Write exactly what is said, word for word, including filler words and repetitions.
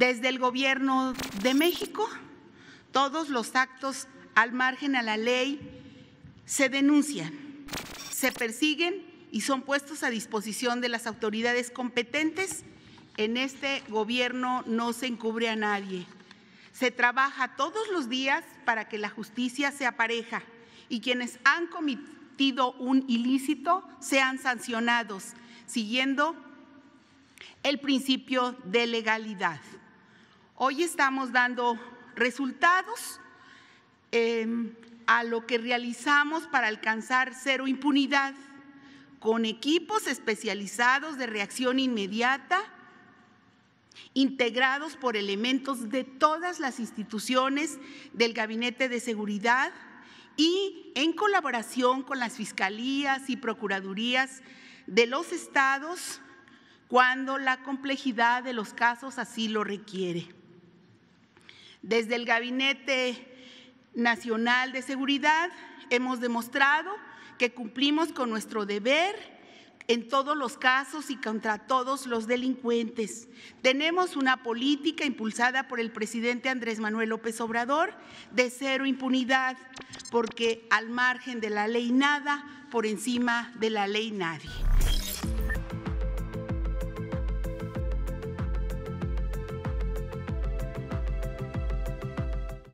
desde el Gobierno de México, todos los actos al margen a la ley se denuncian, se persiguen y son puestos a disposición de las autoridades competentes. En este gobierno no se encubre a nadie. Se trabaja todos los días para que la justicia sea pareja y quienes han cometido un ilícito sean sancionados, siguiendo el principio de legalidad. Hoy estamos dando resultados eh, a lo que realizamos para alcanzar cero impunidad, con equipos especializados de reacción inmediata, integrados por elementos de todas las instituciones del Gabinete de Seguridad y en colaboración con las fiscalías y procuradurías de los estados cuando la complejidad de los casos así lo requiere. Desde el Gabinete Nacional de Seguridad hemos demostrado que cumplimos con nuestro deber en todos los casos y contra todos los delincuentes. Tenemos una política impulsada por el presidente Andrés Manuel López Obrador de cero impunidad, porque al margen de la ley nada, por encima de la ley nadie.